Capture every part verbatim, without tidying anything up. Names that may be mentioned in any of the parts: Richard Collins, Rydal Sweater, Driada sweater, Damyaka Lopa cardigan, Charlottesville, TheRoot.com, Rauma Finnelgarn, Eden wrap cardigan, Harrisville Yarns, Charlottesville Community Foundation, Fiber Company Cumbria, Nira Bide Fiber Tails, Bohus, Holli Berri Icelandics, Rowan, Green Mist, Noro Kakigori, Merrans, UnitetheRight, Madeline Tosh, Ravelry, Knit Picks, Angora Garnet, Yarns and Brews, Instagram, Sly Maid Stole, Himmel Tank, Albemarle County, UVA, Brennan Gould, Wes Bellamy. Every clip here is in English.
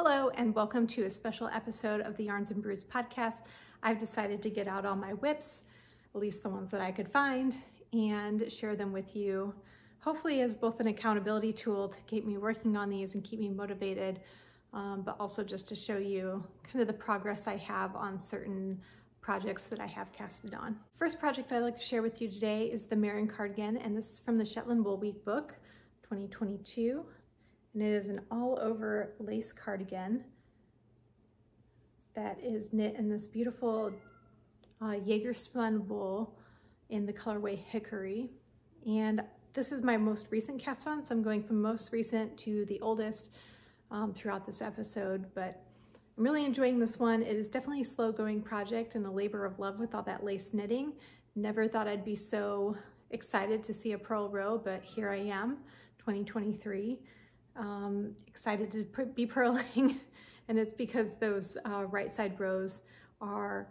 Hello and welcome to a special episode of the Yarns and Brews podcast. I've decided to get out all my whips, at least the ones that I could find, and share them with you, hopefully as both an accountability tool to keep me working on these and keep me motivated, um, but also just to show you kind of the progress I have on certain projects that I have casted on. First project I'd like to share with you today is the Merrans cardigan, and this is from the Shetland Wool Week book twenty twenty-two. And it is an all-over lace cardigan that is knit in this beautiful uh, Jaegerspun wool in the colorway Hickory. And this is my most recent cast on, so I'm going from most recent to the oldest um, throughout this episode, but I'm really enjoying this one. It is definitely a slow-going project and a labor of love with all that lace knitting. Never thought I'd be so excited to see a purl row, but here I am, twenty twenty-three. Um, excited to put, be purling, and it's because those uh, right side rows are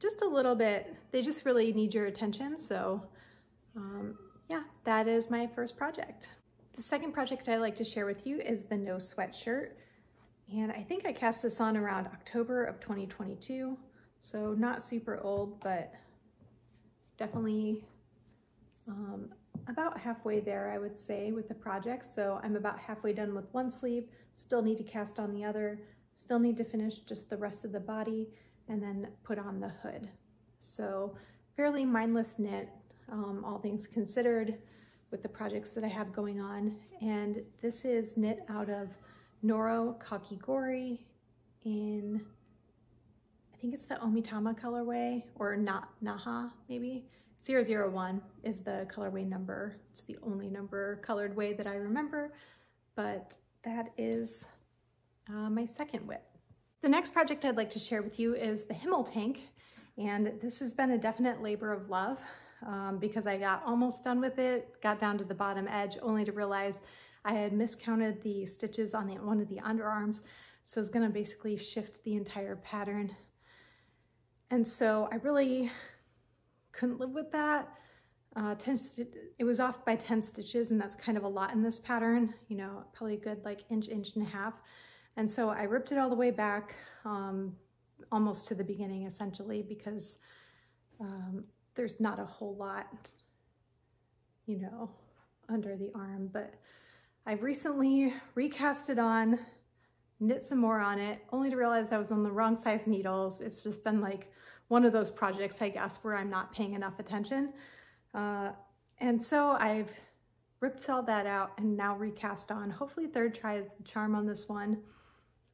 just a little bit, they just really need your attention. So um, yeah, that is my first project. The second project I like to share with you is the No Sweatshirt, and I think I cast this on around October of twenty twenty-two, so not super old, but definitely um, about halfway there, I would say, with the project. So I'm about halfway done with one sleeve, still need to cast on the other, still need to finish just the rest of the body, and then put on the hood. So fairly mindless knit, um, all things considered, with the projects that I have going on. And this is knit out of Noro Kakigori in, I think it's the Omitama colorway, or Na Naha maybe. zero zero one is the colorway number. It's the only number colored way that I remember, but that is uh, my second whip. The next project I'd like to share with you is the Himmel Tank, and this has been a definite labor of love um, because I got almost done with it, got down to the bottom edge, only to realize I had miscounted the stitches on the, one of the underarms, so it's gonna basically shift the entire pattern. And so I really couldn't live with that. Uh, ten it was off by ten stitches, and that's kind of a lot in this pattern, you know, probably a good like inch, inch and a half. And so I ripped it all the way back um, almost to the beginning, essentially, because um, there's not a whole lot, you know, under the arm. But I recently recast it on, knit some more on it, only to realize I was on the wrong size needles. It's just been like one of those projects, I guess, where I'm not paying enough attention. Uh, and so I've ripped all that out and now recast on. Hopefully third try is the charm on this one,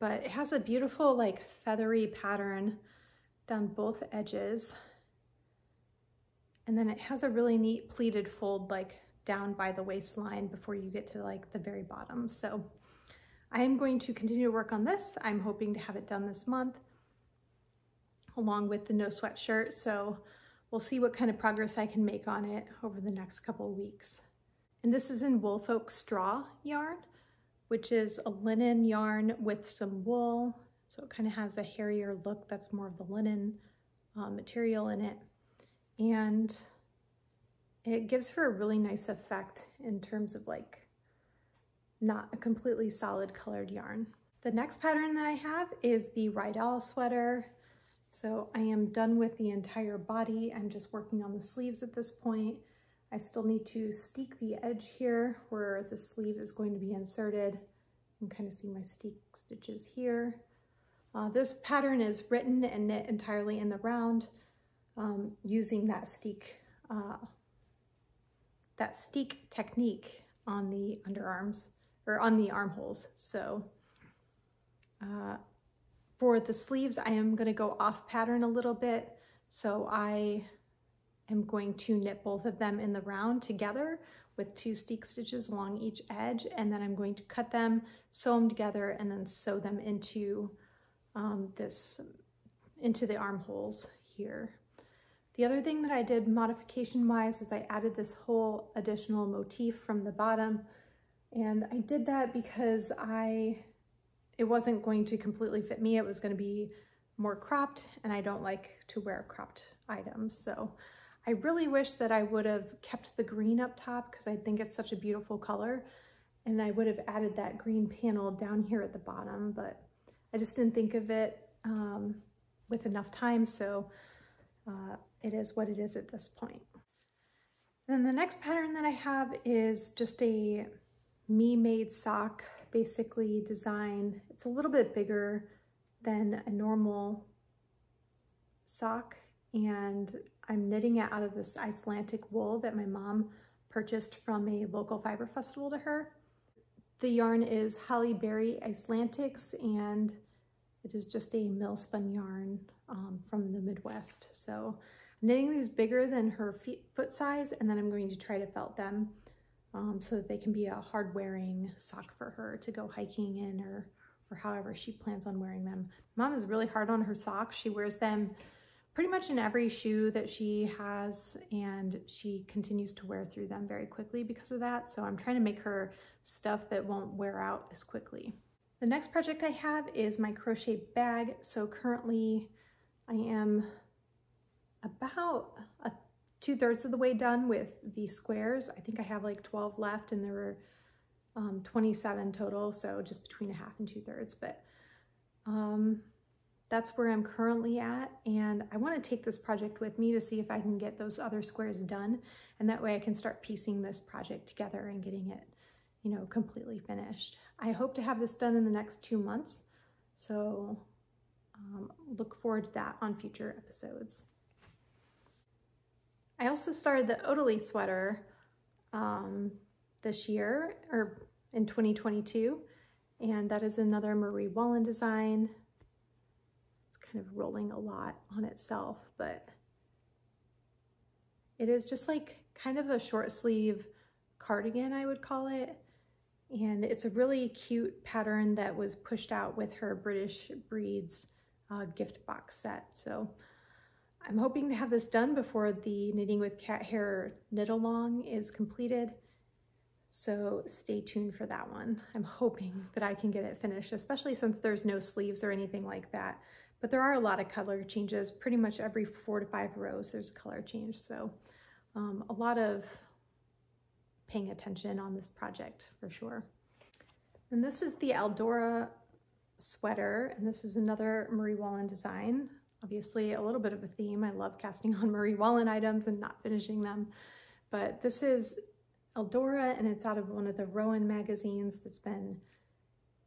but it has a beautiful like feathery pattern down both edges. And then it has a really neat pleated fold like down by the waistline before you get to like the very bottom. So I am going to continue to work on this. I'm hoping to have it done this month, along with the No Sweatshirt, so we'll see what kind of progress I can make on it over the next couple of weeks. And this is in Woolfolk Straw Yarn, which is a linen yarn with some wool, so it kind of has a hairier look, that's more of the linen uh, material in it. And it gives her a really nice effect in terms of like not a completely solid colored yarn. The next pattern that I have is the Rydal Sweater. So I am done with the entire body. I'm just working on the sleeves at this point. I still need to steek the edge here where the sleeve is going to be inserted. You can kind of see my steek stitches here. Uh, this pattern is written and knit entirely in the round um, using that steek, uh, that steek technique on the underarms, or on the armholes. So, uh, for the sleeves, I am going to go off pattern a little bit, so I am going to knit both of them in the round together with two steek stitches along each edge, and then I'm going to cut them, sew them together, and then sew them into um, this, into the armholes here. The other thing that I did modification-wise is I added this whole additional motif from the bottom, and I did that because I it wasn't going to completely fit me. It was going to be more cropped, and I don't like to wear cropped items. So I really wish that I would have kept the green up top because I think it's such a beautiful color, and I would have added that green panel down here at the bottom, but I just didn't think of it um, with enough time, so uh, it is what it is at this point. Then the next pattern that I have is just a me-made sock, basically design. It's a little bit bigger than a normal sock, and I'm knitting it out of this Icelandic wool that my mom purchased from a local fiber festival to her. The yarn is Holli Berri Icelandics, and it is just a mill spun yarn um, from the Midwest. So I'm knitting these bigger than her feet, foot size, and then I'm going to try to felt them um, so that they can be a hard wearing sock for her to go hiking in, or, or however she plans on wearing them. Mom is really hard on her socks. She wears them pretty much in every shoe that she has, and she continues to wear through them very quickly because of that. So I'm trying to make her stuff that won't wear out as quickly. The next project I have is my crochet bag. So currently I am about a two thirds of the way done with the squares. I think I have like twelve left, and there were um, twenty-seven total. So just between a half and two thirds, but um, that's where I'm currently at, and I want to take this project with me to see if I can get those other squares done, and that way I can start piecing this project together and getting it, you know, completely finished. I hope to have this done in the next two months, so um, look forward to that on future episodes. I also started the Ottlille sweater um, this year, or in twenty twenty-two, and that is another Marie Wallin design. Of rolling a lot on itself, but it is just like kind of a short sleeve cardigan, I would call it, and it's a really cute pattern that was pushed out with her British Breeds uh, gift box set. So I'm hoping to have this done before the Knitting with Cat Hair knit along is completed, so stay tuned for that one. I'm hoping that I can get it finished, especially since there's no sleeves or anything like that. But there are a lot of color changes. Pretty much every four to five rows there's color change, so um, a lot of paying attention on this project for sure. And this is the Eldora sweater, and this is another Marie Wallin design. Obviously a little bit of a theme. I love casting on Marie Wallin items and not finishing them, but this is Eldora, and it's out of one of the Rowan magazines that's been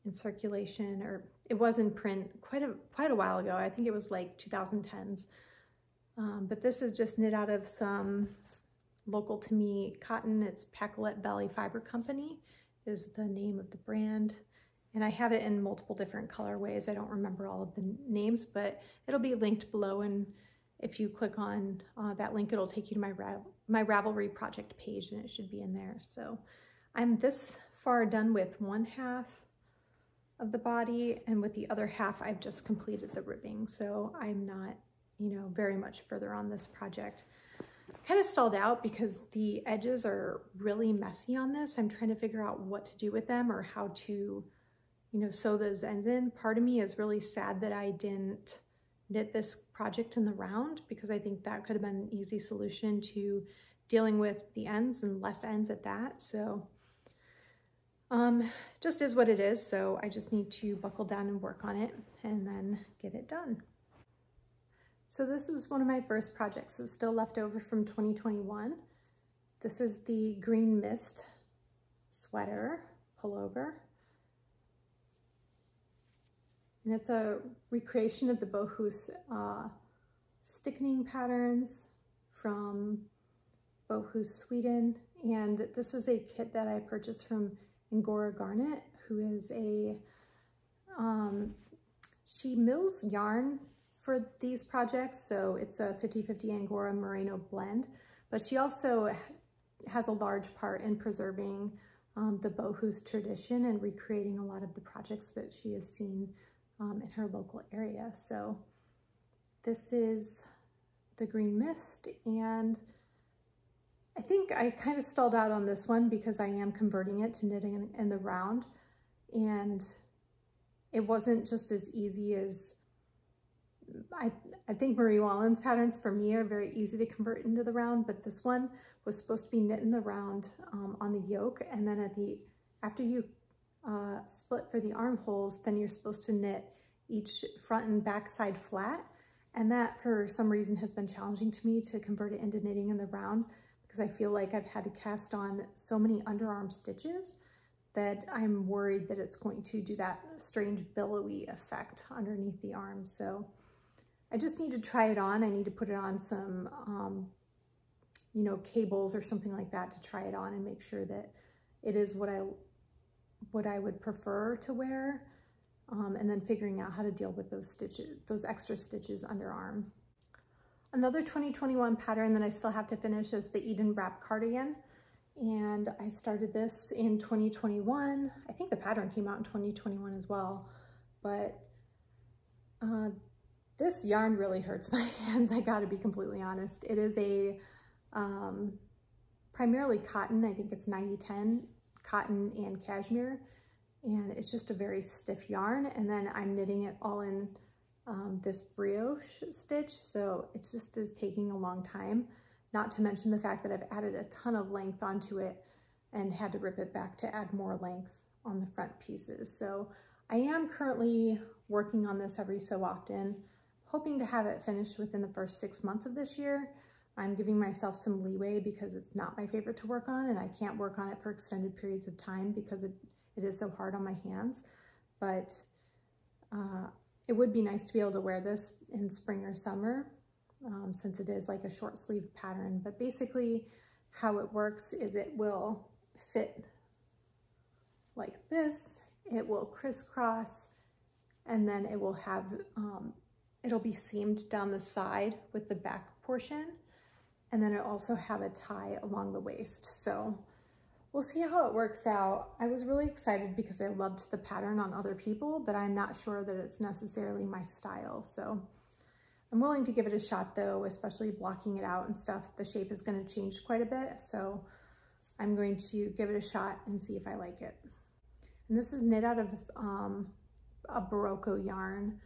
in circulation, or it was in print quite a quite a while ago. I think it was like two thousand tens, um, but this is just knit out of some local to me cotton. It's Pacolet Valley Fiber Company is the name of the brand, and I have it in multiple different colorways. I don't remember all of the names, but it'll be linked below, and if you click on uh, that link, it'll take you to my Rav my Ravelry project page, and it should be in there. So I'm this far done with one half of the body, and with the other half I've just completed the ribbing, so I'm not, you know, very much further on this project. Kind of stalled out because the edges are really messy on this. I'm trying to figure out what to do with them, or how to, you know, sew those ends in. Part of me is really sad that I didn't knit this project in the round, because I think that could have been an easy solution to dealing with the ends, and less ends at that. So Um, just is what it is, so I just need to buckle down and work on it and then get it done. So this is one of my first projects that's still left over from twenty twenty-one. This is the Green Mist sweater pullover, and it's a recreation of the Bohus uh, stickening patterns from Bohus, Sweden, and this is a kit that I purchased from Angora Garnet, who is a, um, she mills yarn for these projects, so it's a fifty fifty Angora Merino blend, but she also has a large part in preserving um, the Bohus tradition and recreating a lot of the projects that she has seen um, in her local area. So this is the Green Mist, and I think I kind of stalled out on this one because I am converting it to knitting in the round, and it wasn't just as easy as, I, I think Marie Wallin's patterns for me are very easy to convert into the round, but this one was supposed to be knit in the round um, on the yoke, and then at the, after you uh, split for the armholes, then you're supposed to knit each front and back side flat. And that for some reason has been challenging to me to convert it into knitting in the round, because I feel like I've had to cast on so many underarm stitches that I'm worried that it's going to do that strange billowy effect underneath the arm. So I just need to try it on. I need to put it on some, um, you know, cables or something like that to try it on and make sure that it is what I, what I would prefer to wear. Um, and then figuring out how to deal with those stitches, those extra stitches underarm. Another twenty twenty-one pattern that I still have to finish is the Eden wrap cardigan. And I started this in twenty twenty-one. I think the pattern came out in twenty twenty-one as well, but uh, this yarn really hurts my hands, I gotta be completely honest. It is a um, primarily cotton, I think it's ninety ten, cotton and cashmere. And it's just a very stiff yarn. And then I'm knitting it all in um, this brioche stitch. So it just is taking a long time. Not to mention the fact that I've added a ton of length onto it and had to rip it back to add more length on the front pieces. So I am currently working on this every so often, hoping to have it finished within the first six months of this year. I'm giving myself some leeway because it's not my favorite to work on, and I can't work on it for extended periods of time because it, it is so hard on my hands. But uh, it would be nice to be able to wear this in spring or summer. Um, since it is like a short sleeve pattern. But basically how it works is it will fit like this, it will crisscross, and then it will have, um, it'll be seamed down the side with the back portion, and then it'll also have a tie along the waist. So we'll see how it works out. I was really excited because I loved the pattern on other people, but I'm not sure that it's necessarily my style. So I'm willing to give it a shot though, especially blocking it out and stuff. The shape is going to change quite a bit, so I'm going to give it a shot and see if I like it. And this is knit out of um, a Barocco yarn,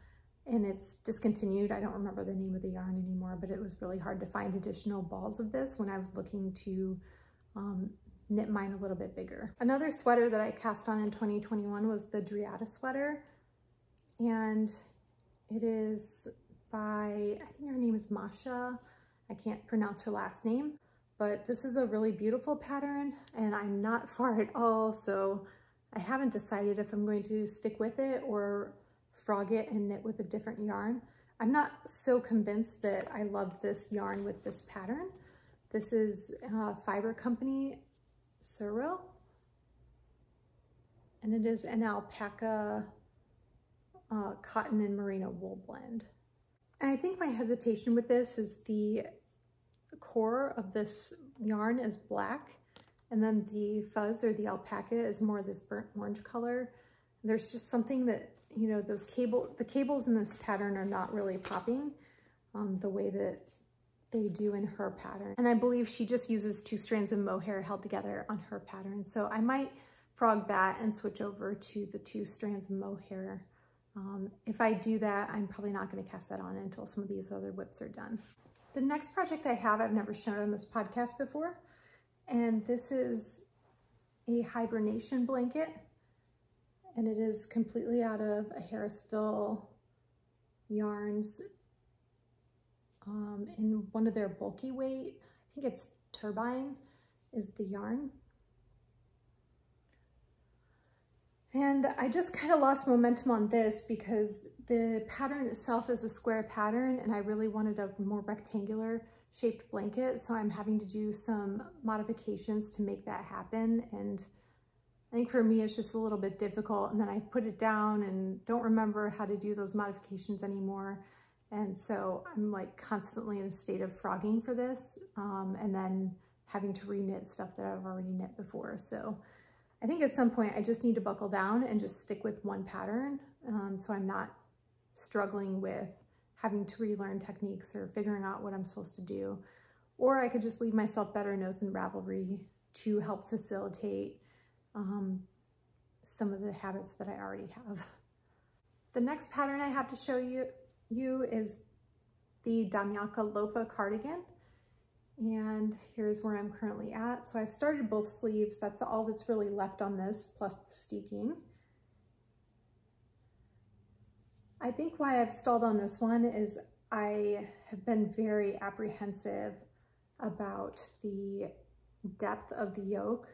and it's discontinued. I don't remember the name of the yarn anymore, but it was really hard to find additional balls of this when I was looking to um, knit mine a little bit bigger. Another sweater that I cast on in twenty twenty-one was the Driada sweater, and it is by, I think her name is Masha. I can't pronounce her last name, but this is a really beautiful pattern and I'm not far at all. So I haven't decided if I'm going to stick with it or frog it and knit with a different yarn. I'm not so convinced that I love this yarn with this pattern. This is uh, Fiber Company Sorrel, and it is an alpaca uh, cotton and merino wool blend. I think my hesitation with this is the core of this yarn is black, and then the fuzz or the alpaca is more this burnt orange color. There's just something that, you know, those cable, the cables in this pattern are not really popping um, the way that they do in her pattern. And I believe she just uses two strands of mohair held together on her pattern. So I might frog that and switch over to the two strands of mohair. Um, if I do that, I'm probably not going to cast that on until some of these other whips are done. The next project I have, I've never shown on this podcast before, and this is a hibernation blanket, and it is completely out of a Harrisville Yarns um, in one of their bulky weight. I think it's Turbine is the yarn. And I just kind of lost momentum on this because the pattern itself is a square pattern and I really wanted a more rectangular shaped blanket. So I'm having to do some modifications to make that happen. And I think for me, it's just a little bit difficult. And then I put it down and don't remember how to do those modifications anymore. And so I'm like constantly in a state of frogging for this um, and then having to re-knit stuff that I've already knit before. So I think at some point I just need to buckle down and just stick with one pattern um, so I'm not struggling with having to relearn techniques or figuring out what I'm supposed to do. Or I could just leave myself better notes in Ravelry to help facilitate um, some of the habits that I already have. The next pattern I have to show you, you is the Damyaka Lopa cardigan. And here's where I'm currently at. So I've started both sleeves. That's all that's really left on this, plus the steeking. I think why I've stalled on this one is I have been very apprehensive about the depth of the yoke.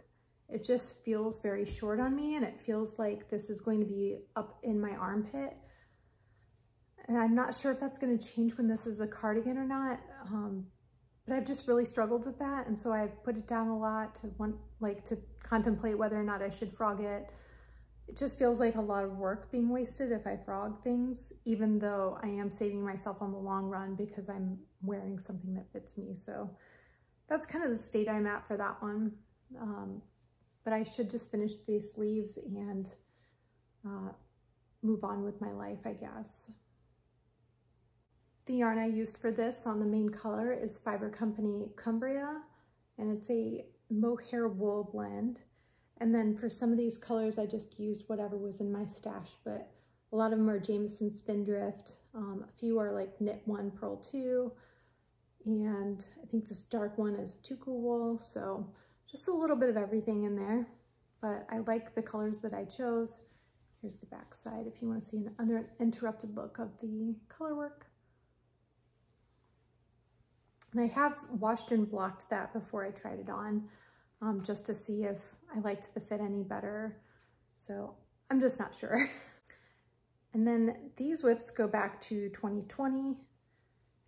It just feels very short on me, and it feels like this is going to be up in my armpit. And I'm not sure if that's going to change when this is a cardigan or not, um, but I've just really struggled with that. And so I've put it down a lot to want, like to contemplate whether or not I should frog it. It just feels like a lot of work being wasted if I frog things, even though I am saving myself on the long run because I'm wearing something that fits me. So that's kind of the state I'm at for that one. Um, but I should just finish these sleeves and uh, move on with my life, I guess. The yarn I used for this on the main color is Fiber Company Cumbria, and it's a mohair wool blend. And then for some of these colors, I just used whatever was in my stash, but a lot of them are Jameson Spindrift. Um, a few are like Knit one, Purl two, and I think this dark one is Tuku wool, so just a little bit of everything in there. But I like the colors that I chose. Here's the back side if you want to see an uninterrupted look of the color work. And I have washed and blocked that before I tried it on, um, just to see if I liked the fit any better, so I'm just not sure. And then these whips go back to twenty twenty,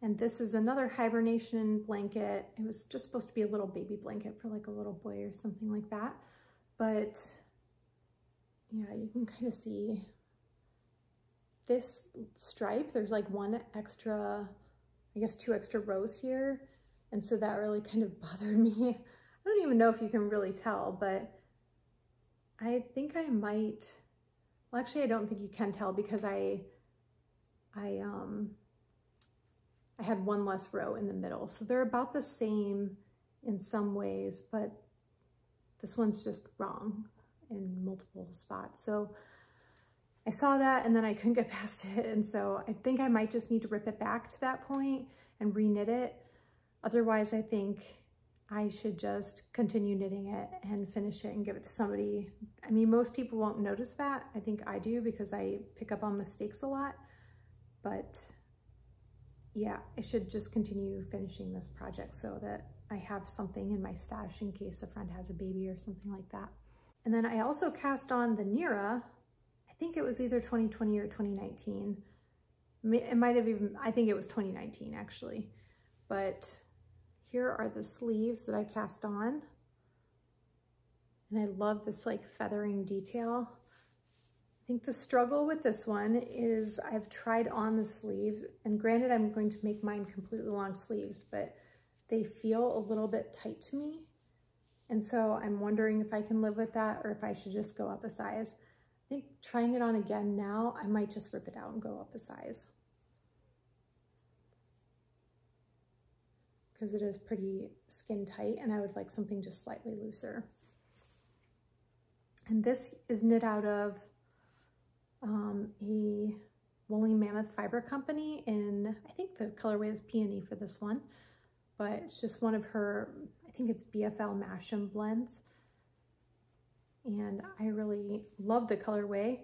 and this is another hibernation blanket. It was just supposed to be a little baby blanket for like a little boy or something like that, but yeah, you can kind of see this stripe. There's like one extra, I guess two extra rows here, and so that really kind of bothered me. I don't even know if you can really tell, but I think I might, well, actually I don't think you can tell because I, I, um, I had one less row in the middle. So they're about the same in some ways, but this one's just wrong in multiple spots. So I saw that and then I couldn't get past it. And so I think I might just need to rip it back to that point and re-knit it. Otherwise, I think I should just continue knitting it and finish it and give it to somebody. I mean, most people won't notice that. I think I do because I pick up on mistakes a lot, but yeah, I should just continue finishing this project so that I have something in my stash in case a friend has a baby or something like that. And then I also cast on the Nira. I think it was either twenty twenty or twenty nineteen. It might have even, I think it was twenty nineteen actually, but here are the sleeves that I cast on. And I love this like feathering detail. I think the struggle with this one is I've tried on the sleeves, and granted I'm going to make mine completely long sleeves, but they feel a little bit tight to me. And so I'm wondering if I can live with that or if I should just go up a size. I think trying it on again now, I might just rip it out and go up a size, because it is pretty skin tight and I would like something just slightly looser. And this is knit out of um, a Woolly Mammoth Fiber Company in, I think the colorway is Peony for this one, but it's just one of her, I think it's B F L Masham blends. And I really love the colorway.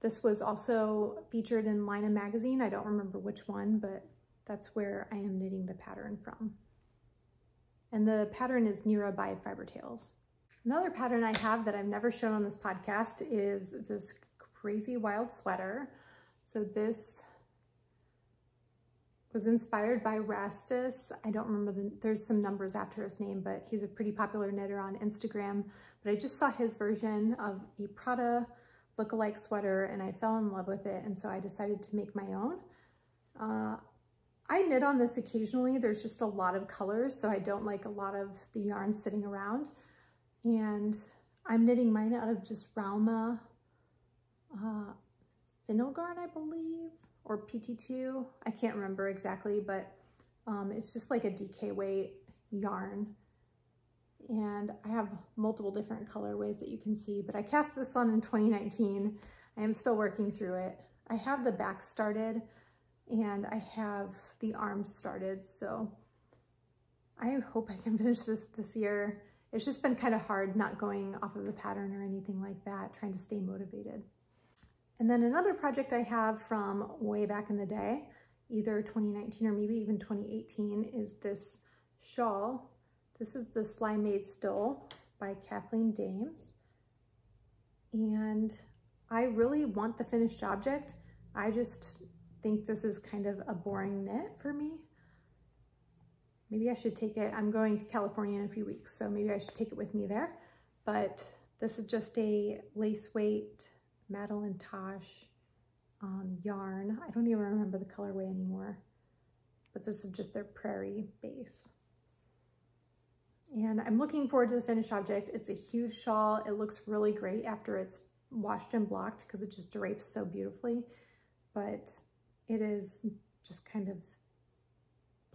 This was also featured in Lina magazine. I don't remember which one, but that's where I am knitting the pattern from. And the pattern is Nira Bide Fiber Tails. Another pattern I have that I've never shown on this podcast is this Crazy Wild Sweater. So this was inspired by Rastus. I don't remember, the, there's some numbers after his name, but he's a pretty popular knitter on Instagram. But I just saw his version of a Prada look-alike sweater and I fell in love with it. And so I decided to make my own. Uh, I knit on this occasionally. There's just a lot of colors, so I don't like a lot of the yarn sitting around. And I'm knitting mine out of just Rauma uh, Finnelgarn, I believe, or P T two. I can't remember exactly, but um, it's just like a D K weight yarn. And I have multiple different colorways that you can see, but I cast this on in twenty nineteen. I am still working through it. I have the back started, and I have the arms started, so I hope I can finish this this year. It's just been kind of hard not going off of the pattern or anything like that, trying to stay motivated. And then another project I have from way back in the day, either twenty nineteen or maybe even twenty eighteen, is this shawl. This is the Sly Maid Stole by Kathleen Dames. And I really want the finished object. I just think this is kind of a boring knit for me. Maybe I should take it. I'm going to California in a few weeks, so maybe I should take it with me there. But this is just a lace weight Madeline Tosh um, yarn. I don't even remember the colorway anymore, but this is just their prairie base. And I'm looking forward to the finished object. It's a huge shawl. It looks really great after it's washed and blocked because it just drapes so beautifully, but it is just kind of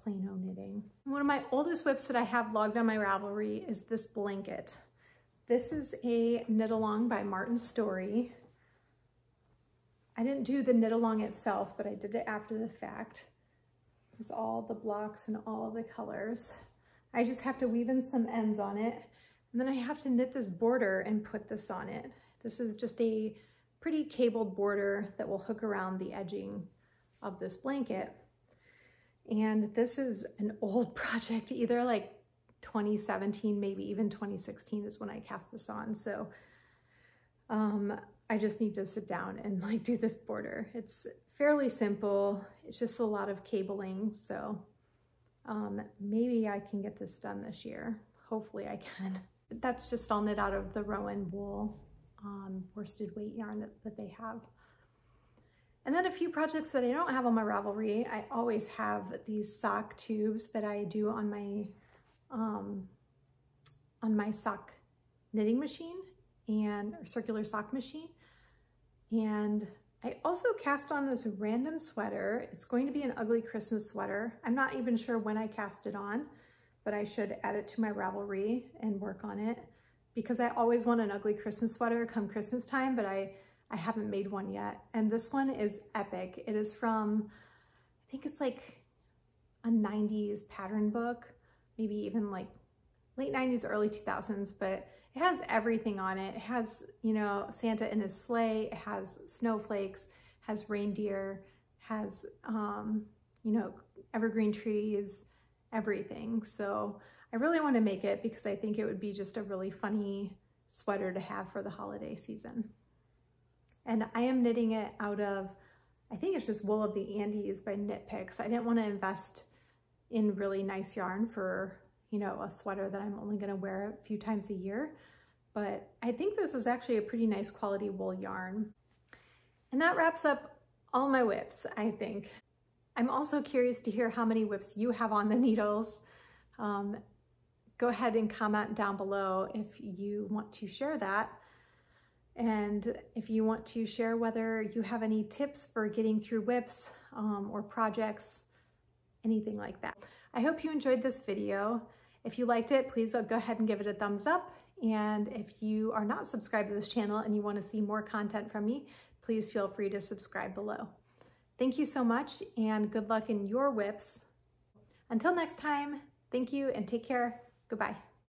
plain old knitting. One of my oldest whips that I have logged on my Ravelry is this blanket. This is a knit along by Martin Story. I didn't do the knit along itself, but I did it after the fact. There's all the blocks and all the colors. I just have to weave in some ends on it, and then I have to knit this border and put this on it. This is just a pretty cabled border that will hook around the edging of this blanket. And this is an old project, either like twenty seventeen, maybe even twenty sixteen is when I cast this on. So um, I just need to sit down and like do this border. It's fairly simple. It's just a lot of cabling. So um, maybe I can get this done this year. Hopefully I can. That's just all knit out of the Rowan wool um, worsted weight yarn that, that they have. And then a few projects that I don't have on my Ravelry. I always have these sock tubes that I do on my um, on my sock knitting machine and or circular sock machine. And I also cast on this random sweater. It's going to be an ugly Christmas sweater. I'm not even sure when I cast it on, but I should add it to my Ravelry and work on it because I always want an ugly Christmas sweater come Christmas time, but I I haven't made one yet. And this one is epic. It is from, I think it's like a nineties pattern book, maybe even like late nineties, early two thousands, but it has everything on it. It has, you know, Santa in his sleigh, it has snowflakes, has reindeer, has, um, you know, evergreen trees, everything. So I really want to make it because I think it would be just a really funny sweater to have for the holiday season. And I am knitting it out of, I think it's just Wool of the Andes by Knit Picks. I didn't want to invest in really nice yarn for, you know, a sweater that I'm only going to wear a few times a year. But I think this is actually a pretty nice quality wool yarn. And that wraps up all my whips, I think. I'm also curious to hear how many whips you have on the needles. Um, go ahead and comment down below if you want to share that. And if you want to share whether you have any tips for getting through whips um, or projects, anything like that. I hope you enjoyed this video. If you liked it, please go ahead and give it a thumbs up. And if you are not subscribed to this channel and you want to see more content from me, please feel free to subscribe below. Thank you so much and good luck in your whips. Until next time, thank you and take care. Goodbye.